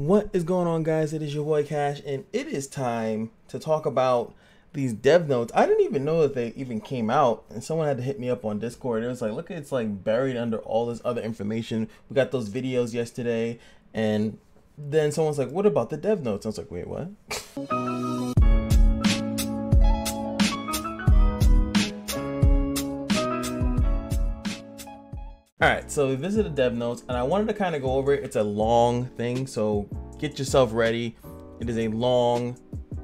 What is going on, guys? It is your boy Cash, and it is time to talk about these dev notes. I didn't even know that they even came out, and someone had to hit me up on Discord. It was like, look, it's like buried under all this other information. We got those videos yesterday, and then someone's like, what about the dev notes? I was like, wait, what? Alright, so this is the dev notes, and I wanted to kind of go over it. It's a long thing, so get yourself ready. It is a long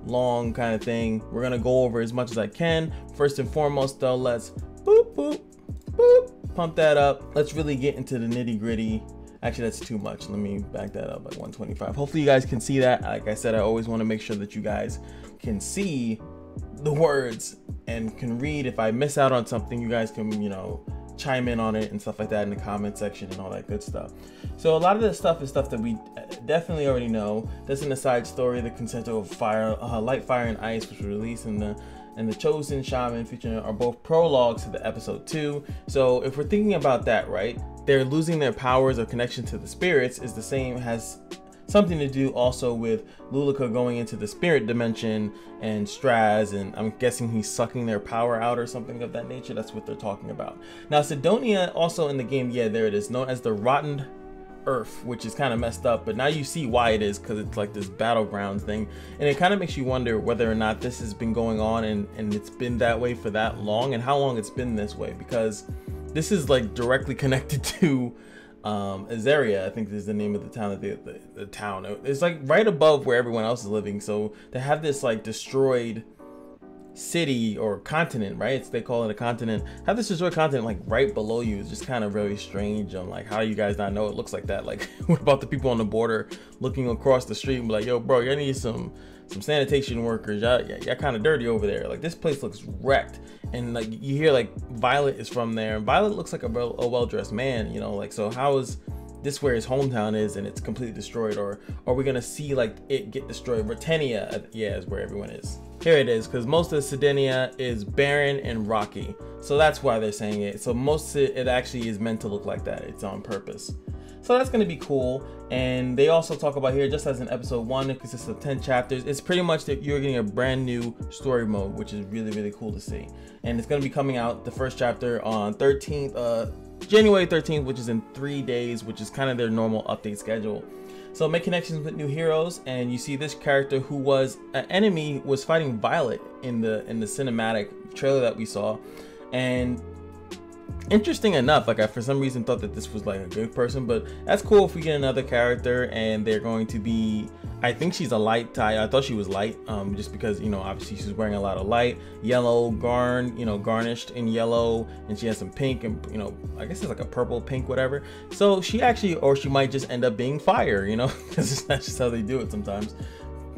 kind of thing. We're going to go over as much as I can. First and foremost, though, let's boop, boop, boop, pump that up. Let's really get into the nitty gritty. Actually, that's too much. Let me back that up like 125. Hopefully you guys can see that. Like I said, I always want to make sure that you guys can see the words and can read. If I miss out on something, you guys can, you know, chime in on it and stuff like that in the comment section and all that good stuff. So a lot of this stuff is stuff that we definitely already know. That's in the side story, the Concerto of Fire, Light, Fire, and Ice, which was released in the Chosen Shaman featuring are both prologues to the episode 2. So if we're thinking about that, right, they're losing their powers or connection to the spirits is the same, has something to do also with Lulica going into the spirit dimension and Straz, and I'm guessing he's sucking their power out or something of that nature. That's what they're talking about. Now, Sedenia also in the game, yeah, there it is, known as the Rotten Earth, which is kind of messed up, but now you see why it is, because it's like this battleground thing, and it kind of makes you wonder whether or not this has been going on and it's been that way for that long, and how long it's been this way, because this is like directly connected to Azaria, I think is the name of the town that the town. It's like right above where everyone else is living. So they have this like destroyed city or continent, right? They call it a continent. Have this destroyed continent like right below you is just kind of very strange. I'm like, how do you guys not know it looks like that? Like, what about the people on the border looking across the street and be like, yo, bro, you need some sanitation workers. Y'all kind of dirty over there. Like, this place looks wrecked. And like you hear like Violet is from there, and Violet looks like a well-dressed man, you know, like, so how is this where his hometown is and it's completely destroyed? Or are we gonna see like it get destroyed? Retenia, yeah, is where everyone is. Here it is, because most of Sedenia is barren and rocky, so that's why they're saying it. So most of it actually is meant to look like that. It's on purpose. So that's gonna be cool. And they also talk about here, just as in episode 1, it consists of 10 chapters. It's pretty much that you're getting a brand new story mode, which is really, really cool to see. And it's gonna be coming out the first chapter on January 13th, which is in 3 days, which is kind of their normal update schedule. So make connections with new heroes, and you see this character who was an enemy was fighting Violet in the cinematic trailer that we saw. And interesting enough, like I for some reason thought that this was like a good person, but that's cool if we get another character. And they're going to be, I think she's a light tie. I thought she was light, just because, you know, obviously she's wearing a lot of light yellow garnished in yellow, and she has some pink, and, you know, I guess it's like a purple pink, whatever. So she actually, or she might just end up being fire, you know, because that's just how they do it sometimes.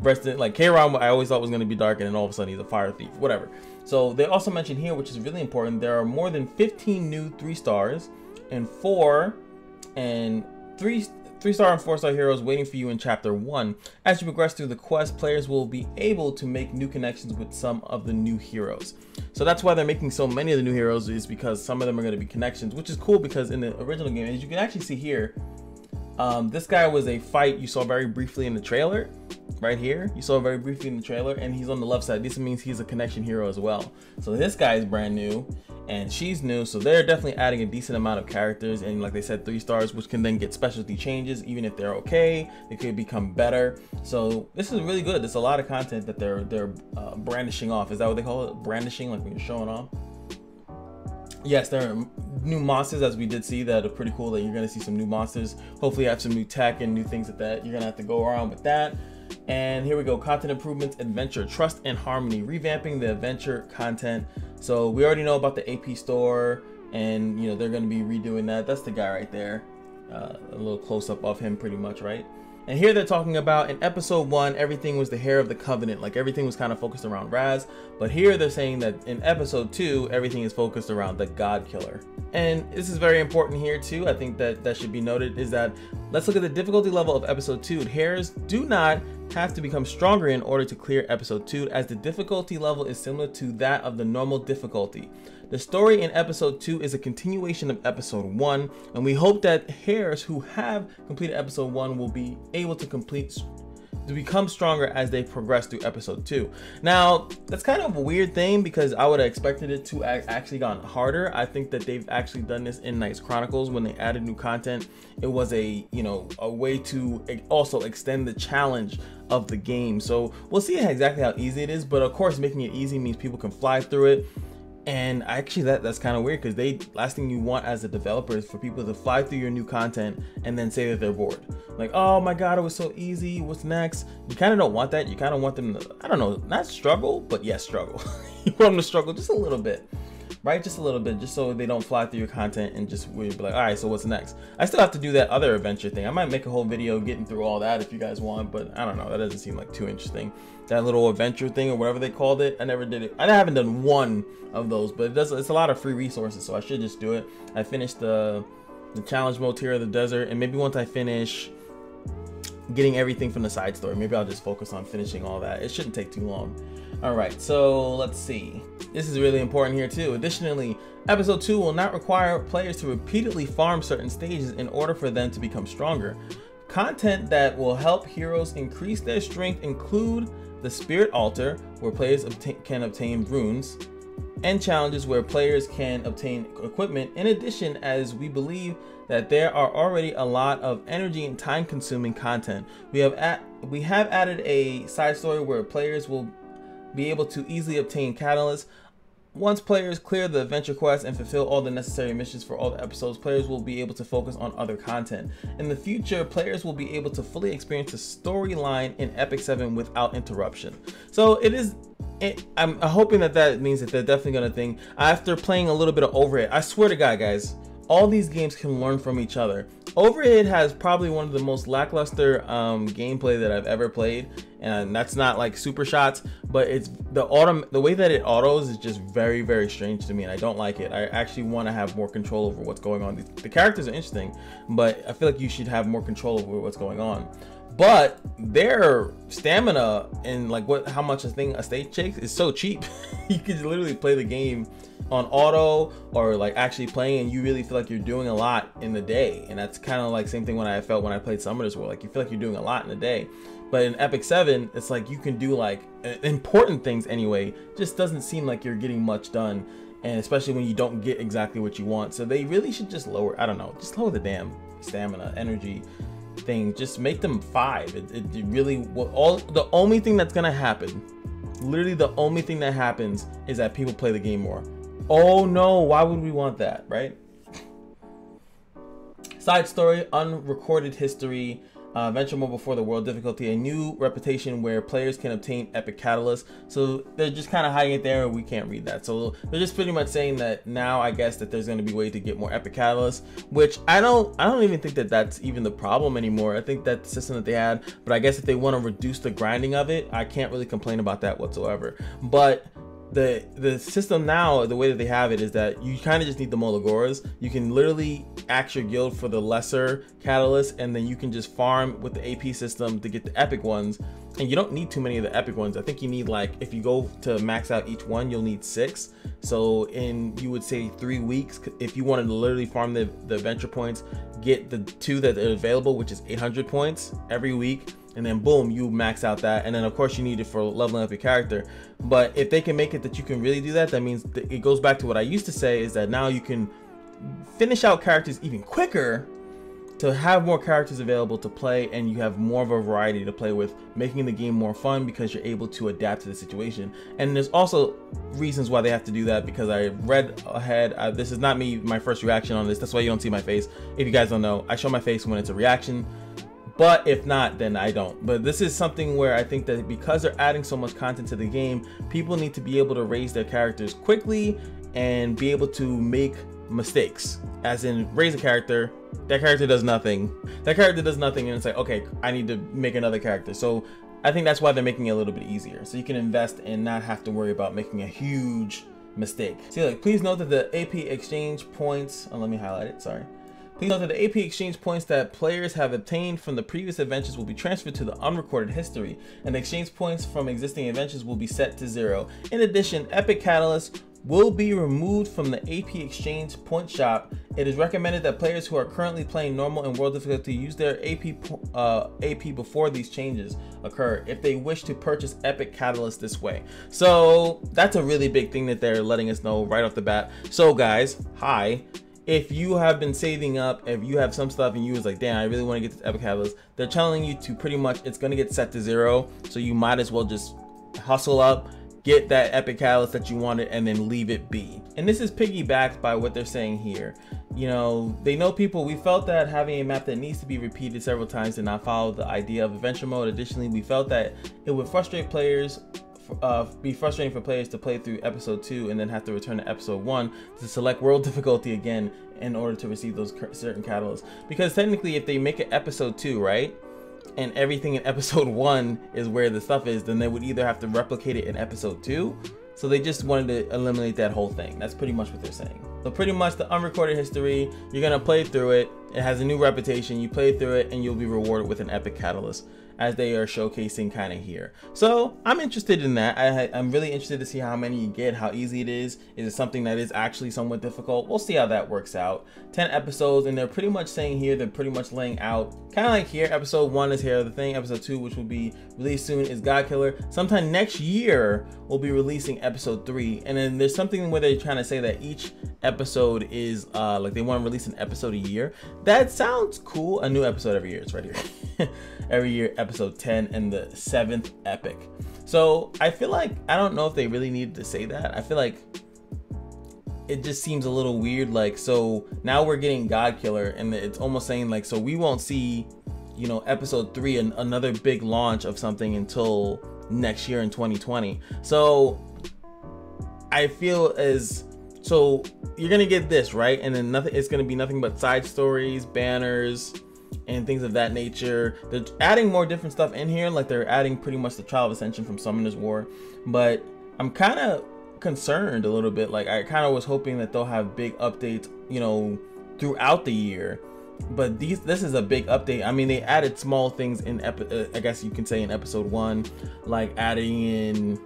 Like K-Rom, I always thought was going to be dark, and then all of a sudden he's a fire thief, whatever. So they also mentioned here, which is really important, there are more than 15 new 3-stars and 3-star and 4-star heroes waiting for you in chapter 1. As you progress through the quest, players will be able to make new connections with some of the new heroes. So that's why they're making so many of the new heroes, is because some of them are going to be connections, which is cool, because in the original game, as you can actually see here, this guy was a fight you saw very briefly in the trailer. Right here, you saw very briefly in the trailer, and he's on the left side. This means he's a connection hero as well. So this guy is brand new, and she's new, so they're definitely adding a decent amount of characters. And like they said, 3 stars, which can then get specialty changes. Even if they're okay, they could become better. So this is really good. There's a lot of content that they're brandishing off. Is that what they call it? Brandishing, like when you're showing off. Yes, there are new monsters, as we did see, that are pretty cool. That you're gonna see some new monsters. Hopefully, have some new tech and new things like that. You're gonna have to go around with that. And here we go, content improvements, adventure, trust and harmony, revamping the adventure content. So we already know about the AP store, and, you know, they're going to be redoing that. That's the guy right there, a little close-up of him pretty much, right? And here they're talking about in episode 1, everything was the hair of the covenant, like everything was kind of focused around Raz, but here they're saying that in episode 2, everything is focused around the God Killer. And this is very important here too. I think that should be noted, is that let's look at the difficulty level of episode 2. Hairs do not have to become stronger in order to clear episode 2, as the difficulty level is similar to that of the normal difficulty. The story in episode 2 is a continuation of episode 1, and we hope that players who have completed episode 1 will be able to become stronger as they progress through episode 2. Now, that's kind of a weird thing because I would have expected it to actually gotten harder. I think that they've actually done this in Knights Chronicles when they added new content. It was a way to also extend the challenge of the game. So we'll see exactly how easy it is, but of course making it easy means people can fly through it. And actually that's kind of weird because last thing you want as a developer is for people to fly through your new content and then say that they're bored. Like, oh my God, it was so easy, what's next? You kind of don't want that. You kind of want them to, I don't know, not struggle, but yes, struggle. You want them to struggle just a little bit, right? Just a little bit, just so they don't fly through your content and just be like, all right, so what's next? I still have to do that other adventure thing. I might make a whole video getting through all that if you guys want, but I don't know, that doesn't seem like too interesting. That little adventure thing or whatever they called it, I never did it. I haven't done one of those, but it's a lot of free resources, so I should just do it. I finished the challenge mode tier of the desert, and maybe once I finish getting everything from the side story, maybe I'll just focus on finishing all that. It shouldn't take too long. All right, so let's see. This is really important here too. Additionally, episode 2 will not require players to repeatedly farm certain stages in order for them to become stronger. Content that will help heroes increase their strength include the Spirit Altar, where players can obtain runes, and challenges where players can obtain equipment. In addition, as we believe that there are already a lot of energy and time-consuming content, we have added a side story where players will be able to easily obtain catalysts. Once players clear the adventure quests and fulfill all the necessary missions for all the episodes, players will be able to focus on other content. In the future, players will be able to fully experience the storyline in Epic 7 without interruption. So I'm hoping that means that they're definitely gonna think, after playing a little bit of Overhead, I swear to God, guys, all these games can learn from each other. Overhead has probably one of the most lackluster gameplay that I've ever played, and that's not like super shots, but it's the way that it autos is just very, very strange to me, and I don't like it. I actually want to have more control over what's going on. The characters are interesting, but I feel like you should have more control over what's going on. But their stamina and like how much a stage takes is so cheap. You could literally play the game on auto or like actually playing, and you really feel like you're doing a lot in the day. And that's kind of like same thing when I felt when I played Summoners War, like you feel like you're doing a lot in the day. But in Epic 7, it's like you can do like important things anyway. Just doesn't seem like you're getting much done, and especially when you don't get exactly what you want. So they really should just lower, I don't know, just lower the damn stamina, energy thing. Just make them 5. It really will. The only thing that's gonna happen, literally the only thing that happens, is that people play the game more. Oh no, why would we want that, right? Side story, unrecorded history, venture more before the world difficulty, a new reputation where players can obtain epic catalysts. So they're just kind of hiding it there, and we can't read that. So they're just pretty much saying that now, I guess, that there's going to be a way to get more epic catalysts, which I don't even think that that's even the problem anymore. I think that the system that they had, but I guess if they want to reduce the grinding of it, I can't really complain about that whatsoever. But the system now, the way that they have it, is that you kind of just need the Molagoras. You can literally act your guild for the lesser catalyst, and then you can just farm with the AP system to get the epic ones. And you don't need too many of the epic ones. I think you need, like, if you go to max out each one, you'll need 6. So in, you would say, 3 weeks, if you wanted to literally farm the adventure points, get the 2 that are available, which is 800 points every week, and then boom, you max out that. And then of course you need it for leveling up your character. But if they can make it that you can really do that, that means it goes back to what I used to say, is that now you can finish out characters even quicker to have more characters available to play, and you have more of a variety to play with, making the game more fun because you're able to adapt to the situation. And there's also reasons why they have to do that, because I read ahead, this is not me, my first reaction on this, that's why you don't see my face. If you guys don't know, I show my face when it's a reaction, but if not, then I don't. But this is something where I think that because they're adding so much content to the game, people need to be able to raise their characters quickly and be able to make mistakes. As in, raise a character, that character does nothing, that character does nothing, and it's like, okay, I need to make another character. So I think that's why they're making it a little bit easier, so you can invest and not have to worry about making a huge mistake. See, like, please note that the AP exchange points, oh, let me highlight it, sorry. Please note that the AP exchange points that players have obtained from the previous adventures will be transferred to the unrecorded history, and the exchange points from existing adventures will be set to zero. In addition, Epic Catalyst will be removed from the AP exchange point shop. It is recommended that players who are currently playing normal and world difficulty use their AP before these changes occur if they wish to purchase Epic Catalyst this way. So that's a really big thing that they're letting us know right off the bat. So guys, hi. If you have been saving up, if you have some stuff and you was like, damn, I really want to get this Epic Catalyst, they're telling you to pretty much, it's going to get set to zero. So you might as well just hustle up, get that Epic Catalyst that you wanted, and then leave it be. And this is piggybacked by what they're saying here. You know, they know people, we felt that having a map that needs to be repeated several times did not follow the idea of adventure mode. Additionally, we felt that it would frustrate players. Be frustrating for players to play through episode 2 and then have to return to episode 1 to select world difficulty again in order to receive those certain catalysts. Because technically, if they make it episode 2, right, and everything in episode 1 is where the stuff is, then they would either have to replicate it in episode 2. So they just wanted to eliminate that whole thing. That's pretty much what they're saying. So pretty much the unrecorded history, you're gonna play through it. It has a new reputation. You play through it and you'll be rewarded with an Epic Catalyst, as they are showcasing kind of here. So I'm interested in that. I'm really interested to see how many you get, how easy it is. Is it something that is actually somewhat difficult? We'll see how that works out. 10 episodes, and they're pretty much saying here, they're pretty much laying out, kind of like here, episode 1 is Hair of the Thing, episode 2, which will be released soon, is God Killer. Sometime next year, we'll be releasing episode 3. And then there's something where they're trying to say that each episode is, like they want to release an episode a year. That sounds cool. A new episode every year, it's right here. Every year, episode 10 and the 7th epic. So I feel like, I don't know if they really needed to say that. I feel like it just seems a little weird. Like, so now we're getting God Killer, and it's almost saying like, so we won't see, you know, episode 3 and another big launch of something until next year in 2020. So I feel as, so you're gonna get this, right? And then nothing, it's gonna be nothing but side stories, banners, and things of that nature. They're adding more different stuff in here, like they're adding pretty much the Trial of Ascension from Summoners War. But I'm kind of concerned a little bit. Like, I kind of was hoping that they'll have big updates, you know, throughout the year. But this is a big update. I mean, they added small things in, I guess you can say, in episode 1, like adding in,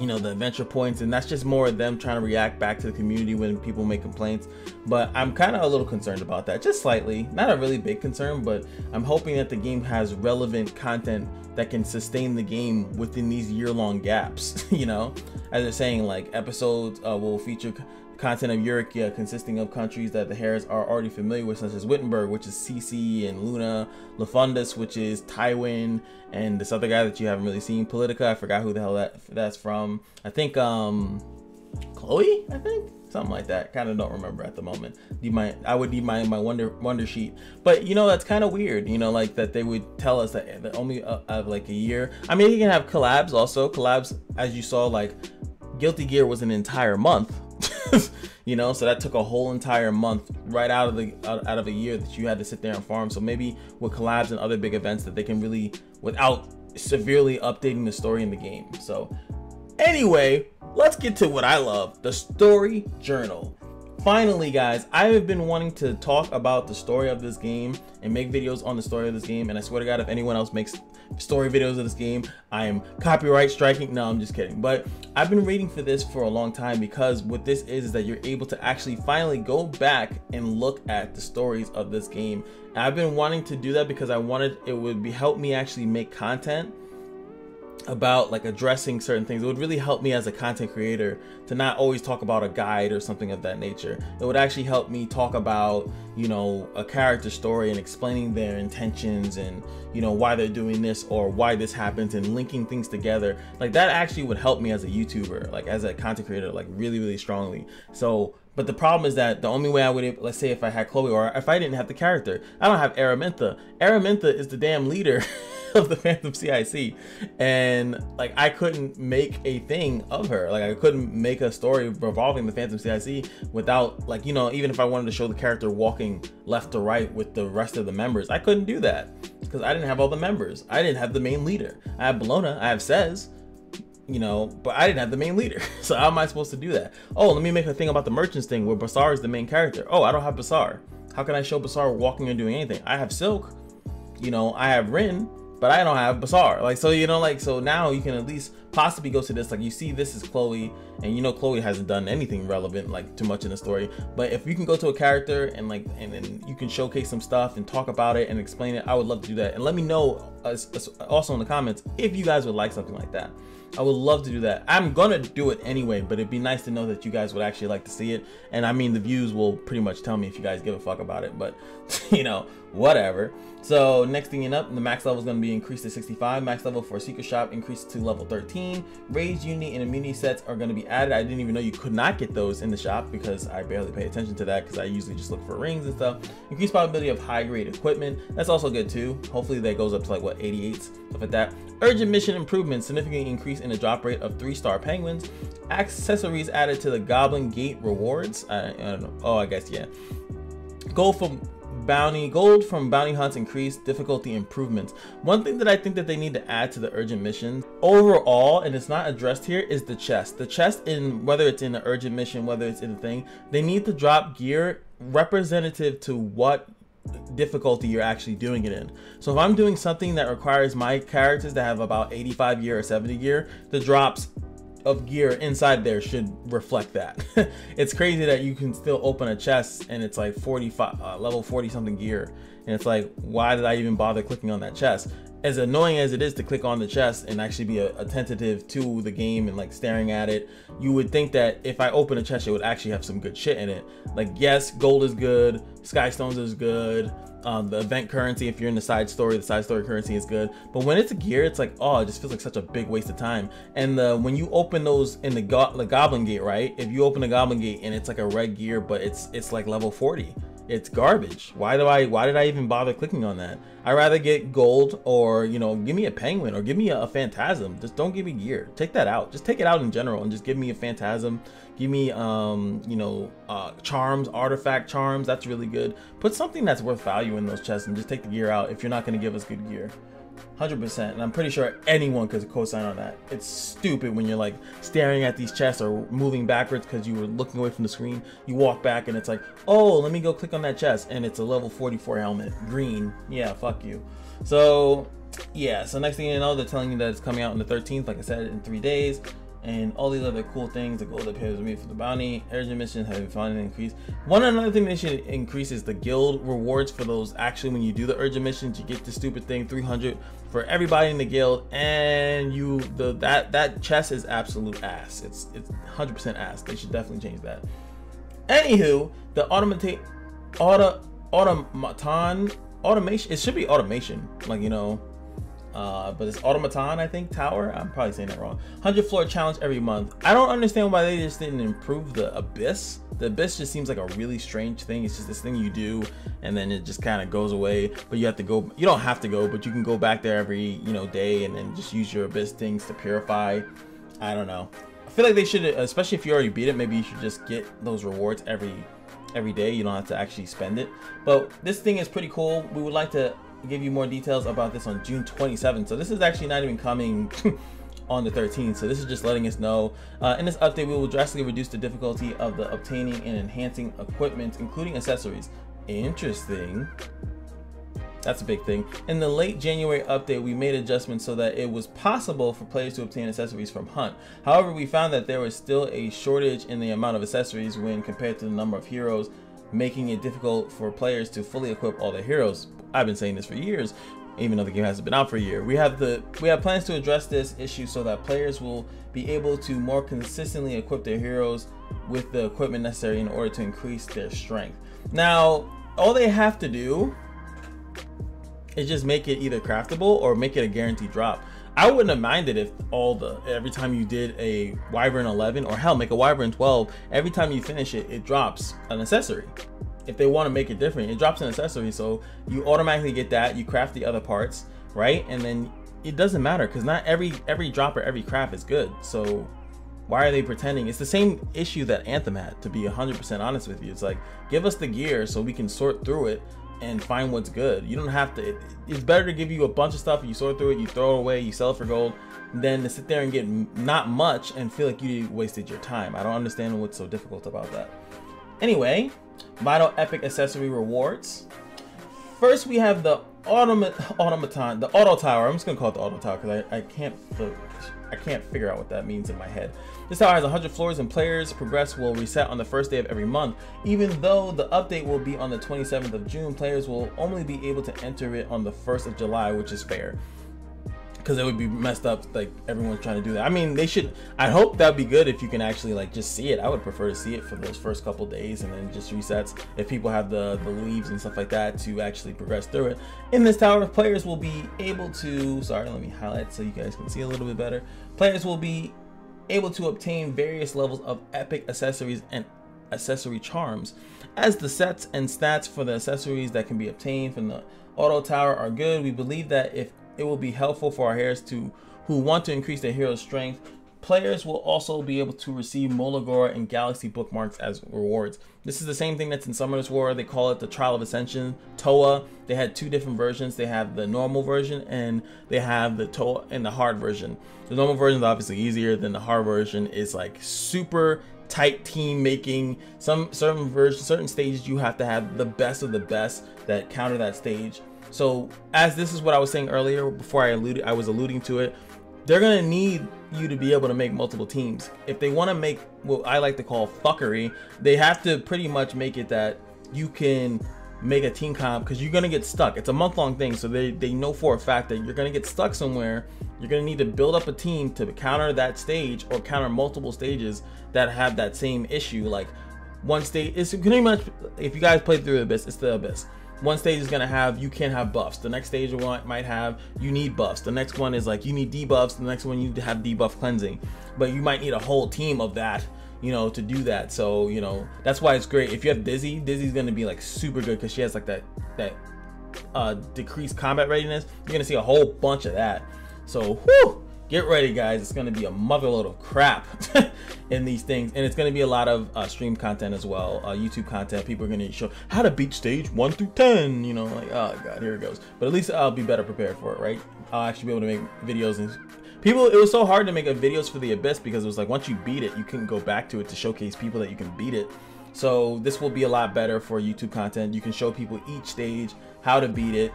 you know, the adventure points, and that's just more of them trying to react back to the community when people make complaints. But I'm kind of a little concerned about that, just slightly. Not a really big concern, but I'm hoping that the game has relevant content that can sustain the game within these year-long gaps. You know, as they're saying, like, episodes will feature content of Eurakia consisting of countries that the Hares are already familiar with, such as Wittenberg, which is CC and Luna, LaFundus, which is Tywin, and this other guy that you haven't really seen, Politica. I forgot who the hell that's from. I think Chloe, I think, something like that. Kind of don't remember at the moment. I would need my wonder sheet. But you know, that's kind of weird. You know, like that they would tell us that only of like a year. I mean, you can have collabs also. Collabs, as you saw, like Guilty Gear was an entire month. You know, so that took a whole entire month right out of a year that you had to sit there and farm. So maybe with collabs and other big events that they can really, without severely updating the story in the game. So anyway, let's get to what I love, the story journal. Finally, guys, I have been wanting to talk about the story of this game and make videos on the story of this game. And I swear to God, if anyone else makes story videos of this game, I am copyright striking. No, I'm just kidding. But I've been waiting for this for a long time, because what this is that you're able to actually finally go back and look at the stories of this game. And I've been wanting to do that because I wanted, it would be help me actually make content about like addressing certain things. It would really help me as a content creator to not always talk about a guide or something of that nature. It would actually help me talk about, you know, a character story and explaining their intentions and, you know, why they're doing this or why this happens and linking things together. Like that actually would help me as a YouTuber, like as a content creator, like really, really strongly. So, but the problem is that the only way I would, let's say if I had Chloe or if I didn't have the character, I don't have Aramintha. Aramintha is the damn leader of the Phantom CIC, and like I couldn't make a thing of her. Like I couldn't make a story revolving the Phantom CIC without, like, you know, even if I wanted to show the character walking left to right with the rest of the members, I couldn't do that because I didn't have all the members. I didn't have the main leader. I have Bologna, I have Sez, you know, but I didn't have the main leader. So how am I supposed to do that? Oh, let me make a thing about the merchants thing where Basar is the main character. Oh, I don't have Basar. How can I show Basar walking or doing anything? I have Silk, you know, I have Rin, but I don't have Basar. Like, so, you know, like, so now you can at least possibly go to this. Like, you see, this is Chloe, and you know, Chloe hasn't done anything relevant, like, too much in the story. But if you can go to a character and, like, and you can showcase some stuff and talk about it and explain it, I would love to do that. And let me know also in the comments if you guys would like something like that. I would love to do that. I'm gonna do it anyway, but it'd be nice to know that you guys would actually like to see it. And I mean, the views will pretty much tell me if you guys give a fuck about it, but you know, whatever. So next thing you know, the max level is gonna be increased to 65. Max level for Secret Shop increased to level 13. Rage, Unity, and Immunity sets are gonna be added. I didn't even know you could not get those in the shop because I barely pay attention to that because I usually just look for rings and stuff. Increased probability of high grade equipment. That's also good too. Hopefully that goes up to like what, 88, stuff like that. Urgent mission improvements, significantly increased in the drop rate of 3-star penguins. Accessories added to the Goblin Gate rewards. I don't know. Oh, I guess, yeah. Gold from bounty hunts increased. Difficulty improvements. One thing that I think that they need to add to the urgent missions overall, and it's not addressed here, is the chest. The chest, in whether it's in the urgent mission, whether it's in the thing, they need to drop gear representative to what difficulty you're actually doing it in. So if I'm doing something that requires my characters to have about 85 gear or 70 gear, the drops of gear inside there should reflect that. It's crazy that you can still open a chest and it's like 45 level 40 something gear, and it's like, why did I even bother clicking on that chest? As annoying as it is to click on the chest and actually be attentive to the game and like staring at it, you would think that if I open a chest, it would actually have some good shit in it. Like, yes, gold is good, sky stones is good, the event currency, if you're in the side story currency is good. But when it's a gear, it's like, oh, it just feels like such a big waste of time. And when you open those in the Goblin Gate, right? If you open the Goblin Gate and it's like a red gear, but it's like level 40. It's garbage. Why did I even bother clicking on that? I'd rather get gold, or, you know, give me a penguin or give me a phantasm. Just don't give me gear. Take that out. Just take it out in general and just give me a phantasm. Give me, you know, charms, artifact charms. That's really good. Put something that's worth value in those chests and just take the gear out if you're not going to give us good gear. 100%, and I'm pretty sure anyone could co-sign on that. It's stupid when you're like staring at these chests or moving backwards because you were looking away from the screen. You walk back and it's like, oh, let me go click on that chest, and it's a level 44 helmet, green. Yeah, fuck you. So yeah, so next thing you know, they're telling you that it's coming out on the 13th, like I said, in 3 days. And all these other cool things that go up here is made for the bounty. Urgent missions have been finally increased. Another thing they should increase is the guild rewards for those. Actually, when you do the urgent missions, you get the stupid thing, 300 for everybody in the guild, and you that chest is absolute ass. It's 100% ass. They should definitely change that. Anywho, the automation. It should be automation, like, you know. But it's automaton, I think, tower. I'm probably saying that wrong. 100 floor challenge every month. I don't understand why they just didn't improve the Abyss. The Abyss just seems like a really strange thing. It's just this thing you do and then it just kind of goes away, but you have to go. You don't have to go, but you can go back there every, you know, day and then just use your Abyss things to purify. I don't know. I feel like they should, especially if you already beat it, maybe you should just get those rewards every day. You don't have to actually spend it. But this thing is pretty cool. We would like to give you more details about this on June 27th. So this is actually not even coming on the 13th. So this is just letting us know. In this update, we will drastically reduce the difficulty of the obtaining and enhancing equipment, including accessories. Interesting. That's a big thing. In the late January update, we made adjustments so that it was possible for players to obtain accessories from Hunt. However, we found that there was still a shortage in the amount of accessories when compared to the number of heroes, making it difficult for players to fully equip all their heroes. I've been saying this for years, even though the game hasn't been out for a year. We have plans to address this issue so that players will be able to more consistently equip their heroes with the equipment necessary in order to increase their strength. Now, all they have to do is just make it either craftable or make it a guaranteed drop. I wouldn't have minded if every time you did a Wyvern 11, or hell, make a Wyvern 12, every time you finish it, it drops an accessory. If they want to make it different, it drops an accessory, so you automatically get that. You craft the other parts, right? And then it doesn't matter, because not every drop or every craft is good. So why are they pretending? It's the same issue that Anthem had, to be 100% honest with you. It's like, give us the gear so we can sort through it and find what's good. You don't have to. It's better to give you a bunch of stuff, you sort through it, you throw it away, you sell it for gold, than to sit there and get not much and feel like you wasted your time. I don't understand what's so difficult about that. Anyway, vital epic accessory rewards. First, we have the automaton, the auto tower. I'm just gonna call it the auto tower because I can't figure out what that means in my head. This tower has 100 floors and players progress will reset on the first day of every month. Even though the update will be on the 27th of June, players will only be able to enter it on the 1st of July, which is fair. Because it would be messed up, like everyone's trying to do that. I mean, they should, I hope that'd be good if you can actually like just see it. I would prefer to see it for those first couple days and then just resets if people have the leaves and stuff like that to actually progress through it. In this tower, players will be able to, sorry, let me highlight so you guys can see a little bit better. Players will be able to obtain various levels of epic accessories and accessory charms. As the sets and stats for the accessories that can be obtained from the auto tower are good, we believe that if it will be helpful for our heroes who want to increase their hero's strength. Players will also be able to receive Molagoras and Galaxy bookmarks as rewards. This is the same thing that's in Summoners War. They call it the Trial of Ascension, Toa. They had two different versions. They have the normal version and they have the Toa and the hard version. The normal version is obviously easier than the hard version. It's like super tight team making. Some certain versions, certain stages, you have to have the best of the best that counter that stage. So as this is what I was saying earlier, before I was alluding to it, they're gonna need you to be able to make multiple teams. If they wanna make what I like to call fuckery, they have to pretty much make it that you can make a team comp because you're gonna get stuck. It's a month-long thing, so they know for a fact that you're gonna get stuck somewhere. You're gonna need to build up a team to counter that stage or counter multiple stages that have that same issue. Like one stage, it's pretty much, if you guys play through Abyss, it's the Abyss. One stage is gonna have, you can't have buffs. The next stage might have, you need buffs. The next one is like, you need debuffs. The next one, you have debuff cleansing. But you might need a whole team of that, you know, to do that. So, you know, that's why it's great. If you have Dizzy, Dizzy's gonna be like super good because she has like that decreased combat readiness. You're gonna see a whole bunch of that. So, whew, get ready, guys. It's gonna be a motherload of crap in these things, and it's gonna be a lot of stream content as well, YouTube content. People are gonna show how to beat stage 1 through 10. You know, like, oh god, here it goes. But at least I'll be better prepared for it, right? I'll actually be able to make videos. And people, it was so hard to make videos for the Abyss because it was like once you beat it, you couldn't go back to it to showcase people that you can beat it. So this will be a lot better for YouTube content. You can show people each stage, how to beat it,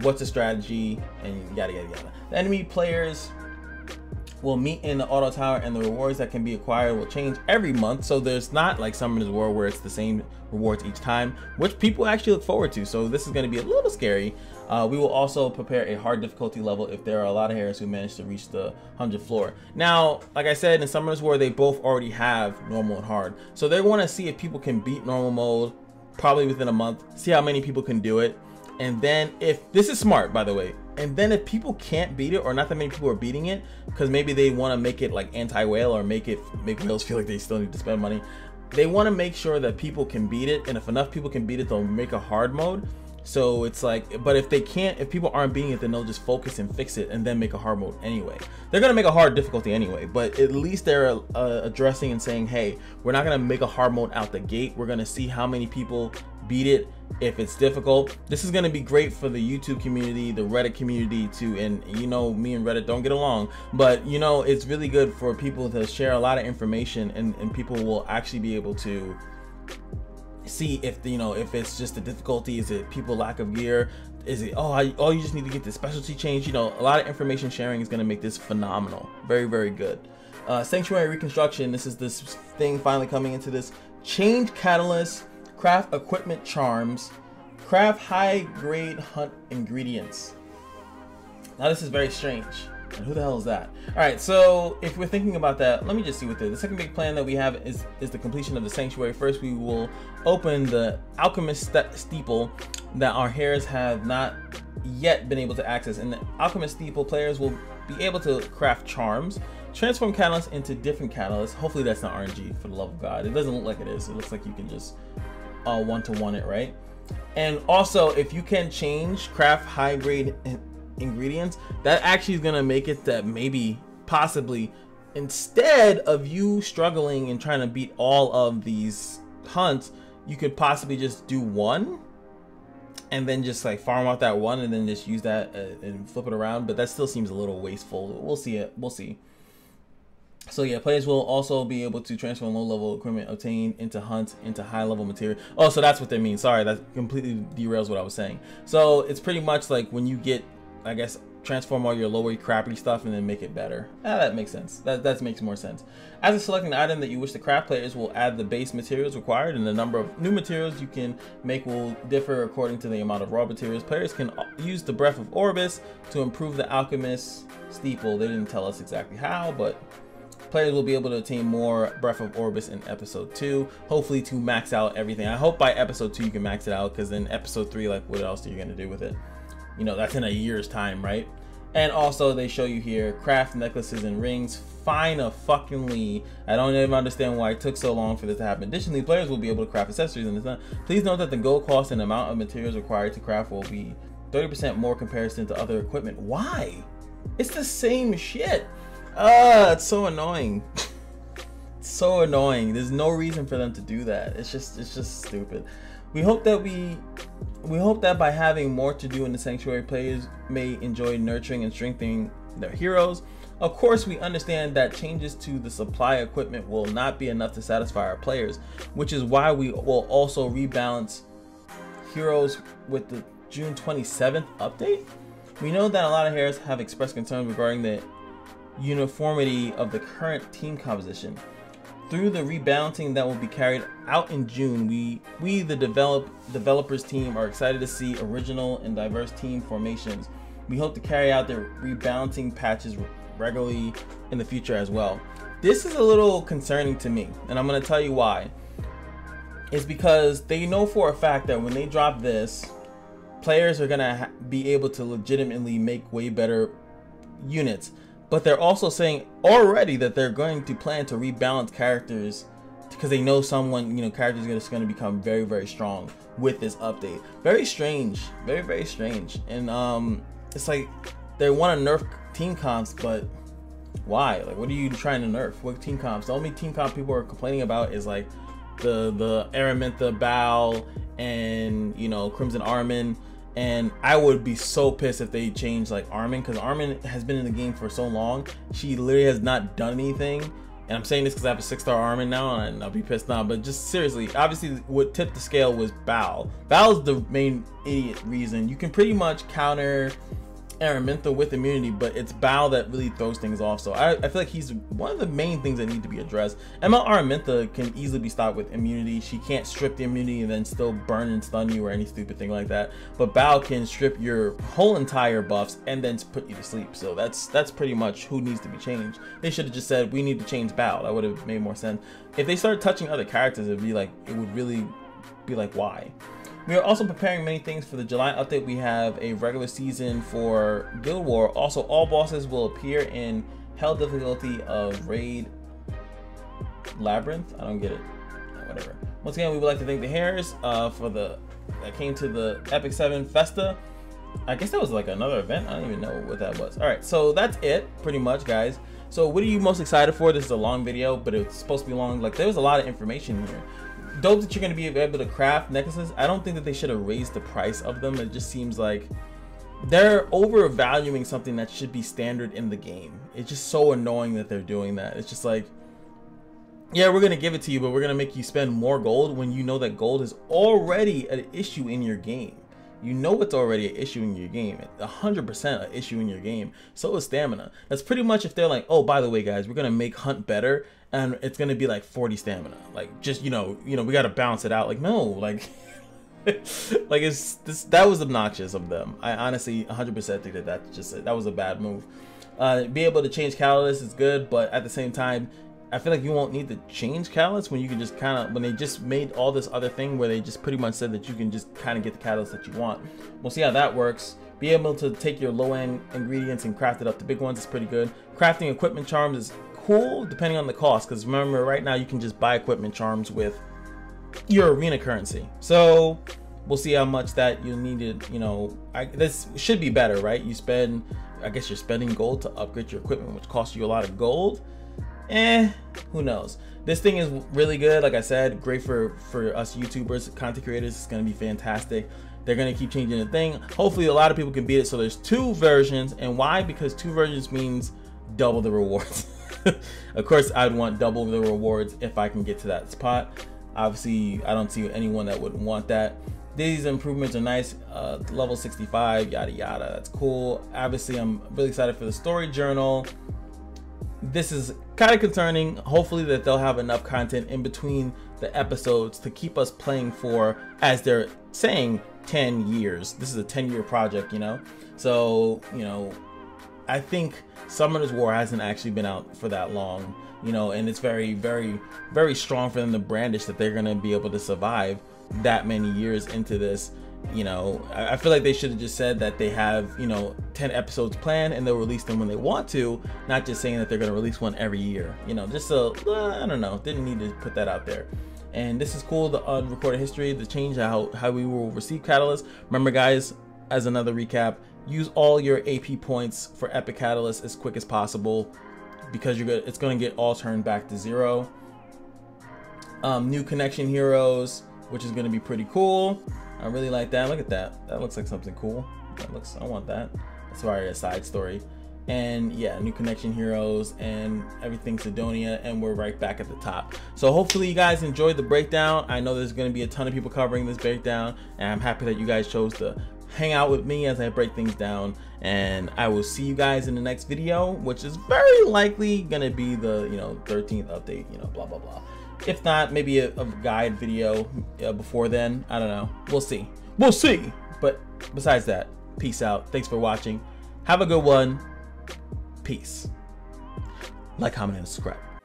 what's the strategy, and yada yada yada. The enemy players will meet in the auto tower, and the rewards that can be acquired will change every month. So there's not like Summoners War where it's the same rewards each time, which people actually look forward to. So this is going to be a little scary. We will also prepare a hard difficulty level if there are a lot of heroes who manage to reach the 100th floor. Now, like I said, in Summoners War, they both already have normal and hard. So they want to see if people can beat normal mode probably within a month, see how many people can do it. And then if, this is smart, by the way, and then if people can't beat it, or not that many people are beating it, because maybe they want to make it like anti-whale or make whales feel like they still need to spend money, they want to make sure that people can beat it. And if enough people can beat it, they'll make a hard mode. So it's like, but if they can't, if people aren't beating it, then they'll just focus and fix it and then make a hard mode anyway. They're going to make a hard difficulty anyway, but at least they're addressing and saying, hey, we're not going to make a hard mode out the gate. We're going to see how many people beat it. If it's difficult, this is going to be great for the YouTube community, the Reddit community too. And you know, me and Reddit don't get along, but you know, it's really good for people to share a lot of information, and people will actually be able to see if, you know, if it's just the difficulty, is it people lack of gear, is it, oh, oh, you just need to get the specialty change. You know, a lot of information sharing is going to make this phenomenal. Very, very good. Sanctuary reconstruction, this is this thing finally coming into this change catalyst. Craft equipment charms, craft high grade hunt ingredients. Now this is very strange. And who the hell is that? All right, so if we're thinking about that, let me just see what the second big plan that we have is the completion of the sanctuary. First, we will open the Alchemist's Steeple that our heroes have not yet been able to access. In the Alchemist's Steeple, players will be able to craft charms, transform catalysts into different catalysts. Hopefully that's not RNG, for the love of God. It doesn't look like it is. It looks like you can just one-to-one it, right? And also, if you can change craft high grade ingredients, that actually is gonna make it that maybe possibly instead of you struggling and trying to beat all of these hunts, you could possibly just do one and then just like farm out that one and then just use that and flip it around. But that still seems a little wasteful. We'll see. So yeah, players will also be able to transform low-level equipment obtained into hunts into high-level material. Oh, so that's what they mean. Sorry, that completely derails what I was saying. So it's pretty much like when you get, I guess, transform all your lower crappy stuff and then make it better. Ah, that makes sense. That makes more sense. After selecting the item that you wish to craft, players will add the base materials required, and the number of new materials you can make will differ according to the amount of raw materials. Players can use the Breath of Orbis to improve the Alchemist's Steeple. They didn't tell us exactly how, but players will be able to attain more Breath of Orbis in Episode 2, hopefully to max out everything. I hope by Episode 2 you can max it out, because then Episode 3, like, what else are you going to do with it? You know, that's in a year's time, right? And also they show you here, craft necklaces and rings. Fine-a-fucking-ly. I don't even understand why it took so long for this to happen. Additionally, players will be able to craft accessories in this time. Please note that the gold cost and amount of materials required to craft will be 30% more comparison to other equipment. Why? It's the same shit. It's so annoying. It's so annoying. There's no reason for them to do that. It's just stupid. We hope that by having more to do in the Sanctuary, players may enjoy nurturing and strengthening their heroes. Of course, we understand that changes to the supply equipment will not be enough to satisfy our players, which is why we will also rebalance heroes with the June 27th update. We know that a lot of heroes have expressed concerns regarding the uniformity of the current team composition. Through the rebalancing that will be carried out in June, the developers team are excited to see original and diverse team formations. We hope to carry out their rebalancing patches regularly in the future as well. This is a little concerning to me, and I'm going to tell you why. It's because they know for a fact that when they drop this, players are going to be able to legitimately make way better units. But they're also saying already that they're going to plan to rebalance characters, because they know someone, you know, characters are going to become very, very strong with this update. Very strange, very, very strange. And it's like they want to nerf team comps, but why? Like, what are you trying to nerf? What team comps? The only team comp people are complaining about is like the Aramintha Bow and, you know, Crimson Armin. And I would be so pissed if they changed like Armin, because Armin has been in the game for so long. She literally has not done anything. And I'm saying this because I have a 6-star Armin now, and I'll be pissed now. But just seriously, obviously what tipped the scale was Bao. Bao's the main idiot reason. You can pretty much counter Aramintha with immunity, but it's Bao that really throws things off. So I feel like he's one of the main things that need to be addressed. ML Aramintha can easily be stopped with immunity. She can't strip the immunity and then still burn and stun you or any stupid thing like that. But Bao can strip your whole entire buffs and then put you to sleep. So that's pretty much who needs to be changed. They should have just said we need to change Bao. That would have made more sense. If they started touching other characters, it'd be like, it would really be like, why? We are also preparing many things for the July update. We have a regular season for Guild War. Also, all bosses will appear in Hell difficulty of Raid Labyrinth. I don't get it. Whatever. Once again, we would like to thank the Hares that came to the Epic Seven Festa. I guess that was like another event. I don't even know what that was. All right, so that's it pretty much, guys. So what are you most excited for? This is a long video, but it's supposed to be long. Like, there was a lot of information here. Dope that you're going to be able to craft necklaces. I don't think that they should have raised the price of them. It just seems like they're overvaluing something that should be standard in the game. It's just so annoying that they're doing that. It's just like, yeah, we're going to give it to you, but we're going to make you spend more gold when you know that gold is already an issue in your game. You know it's already an issue in your game. 100% an issue in your game. So is stamina. That's pretty much if they're like, oh, by the way, guys, we're going to make hunt better, and it's going to be like 40 stamina. Like, just, you know, we got to balance it out. Like, no, like, like it's this, that was obnoxious of them. I honestly 100% think that was a bad move. Be able to change catalysts is good, but at the same time, I feel like you won't need to change catalysts when you can just kind of, when they just made all this other thing where they just pretty much said that you can just kind of get the catalyst that you want. We'll see how that works. Be able to take your low-end ingredients and craft it up. The big ones is pretty good. Crafting equipment charms is cool depending on the cost, because remember, right now you can just buy equipment charms with your arena currency. So we'll see how much that you needed. You know, this should be better, right? You spend, I guess you're spending gold to upgrade your equipment, which costs you a lot of gold. Who knows? This thing is really good. Like I said, great for us YouTubers, content creators. It's going to be fantastic. They're going to keep changing the thing. Hopefully a lot of people can beat it. So there's 2 versions. And why? Because 2 versions means double the rewards. Of course, I'd want double the rewards if I can get to that spot. Obviously, I don't see anyone that would want that. These improvements are nice. Level 65, yada yada, that's cool. Obviously, I'm really excited for the story journal. This is kind of concerning. Hopefully that they'll have enough content in between the episodes to keep us playing for, as they're saying, 10 years. This is a 10-year project, you know? So, you know, I think Summoners War hasn't actually been out for that long, you know, and it's very, very, very strong for them to brandish that they're gonna be able to survive that many years into this. You know, I feel like they should have just said that they have, you know, 10 episodes planned and they'll release them when they want to, not just saying that they're going to release one every year, you know, just so, I don't know, didn't need to put that out there. And this is cool, the unrecorded history, the change how we will receive catalyst. Remember guys, as another recap, use all your AP points for epic catalyst as quick as possible, because you're good, it's going to get all turned back to zero. New connection heroes, which is going to be pretty cool. I really like that. Look at that. That looks like something cool. That looks, I want that. That's already a side story. And yeah, new connection heroes and everything Sedonia, and we're right back at the top. So hopefully you guys enjoyed the breakdown. I know there's going to be a ton of people covering this breakdown, and I'm happy that you guys chose to hang out with me as I break things down. And I will see you guys in the next video, which is very likely going to be the, you know, 13th update, you know, blah, blah, blah. If not, maybe a guide video before then. I don't know. We'll see. We'll see. But besides that, peace out. Thanks for watching. Have a good one. Peace. Like, comment, and subscribe.